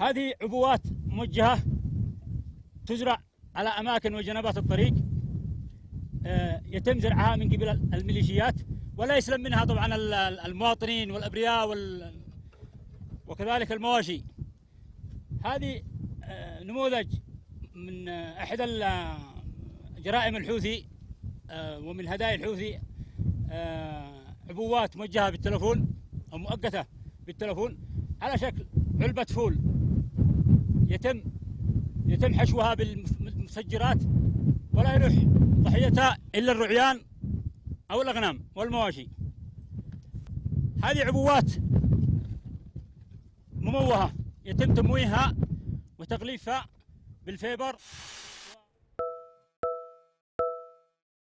هذه عبوات موجهة تزرع على أماكن وجنبات الطريق، يتم زرعها من قبل الميليشيات، ولا يسلم منها طبعا المواطنين والأبرياء وكذلك المواشي. هذه نموذج من أحد جرائم الحوثي ومن هدايا الحوثي، عبوات موجهة بالتلفون أو مؤقتة بالتلفون على شكل علبة فول، يتم حشوها بالمسجرات، ولا يروح ضحيتها إلا الرعيان أو الأغنام والمواشي. هذه عبوات مموهة يتم تمويهها وتغليفها بالفيبر.